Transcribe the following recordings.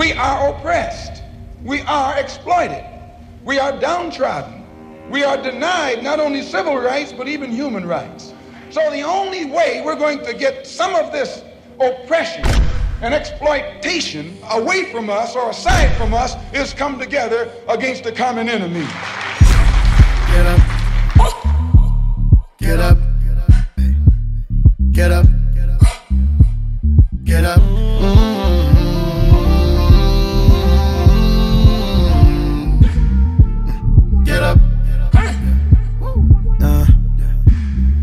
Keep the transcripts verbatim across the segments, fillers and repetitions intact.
We are oppressed. We are exploited. We are downtrodden. We are denied not only civil rights, but even human rights. So the only way we're going to get some of this oppression and exploitation away from us or aside from us is come together against the common enemy. Get up. Get up. Get up. Get up. Mm-hmm. Get up. Uh,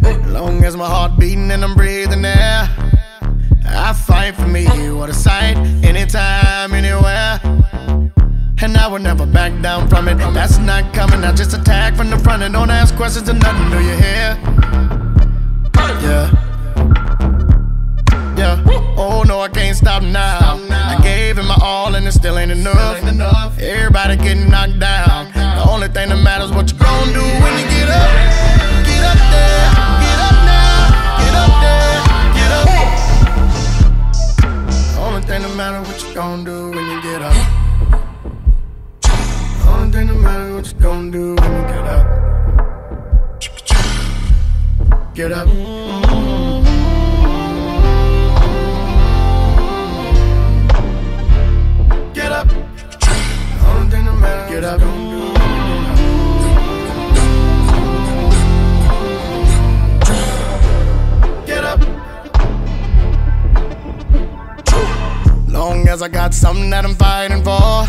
as long as my heart beating and I'm breathing air, I fight for me. What a sight, anytime, anywhere. And I will never back down from it. That's not coming. I just attack from the front and don't ask questions or nothing. Do you hear? Yeah. Yeah. Oh no, I can't stop now. stop now I gave it my all and it still ain't enough, still ain't enough. Everybody getting knocked down. knocked down The only thing that matters is what you gon' do when you get up. Get up there, get up now. Get up there, get up there. Only thing that matters what you gon' do when you get up. Only thing that matters what you gon' do when you get up. Get up. mm-hmm. Get up. Get up. Long as I got something that I'm fighting for,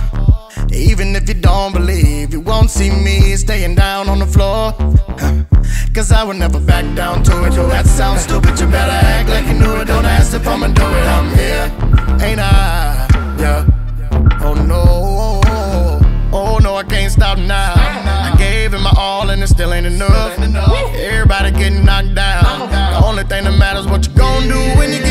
even if you don't believe, you won't see me staying down on the floor. Cause I will never back down to it. That sounds stupid, you better act like you knew it. Don't ask if I'ma do it, I'm here, ain't I? Yeah. Oh no. Oh no, I can't stop now. I gave it my all and it still ain't enough. Everybody getting knocked down. The only thing that matters is what you gon' do when you get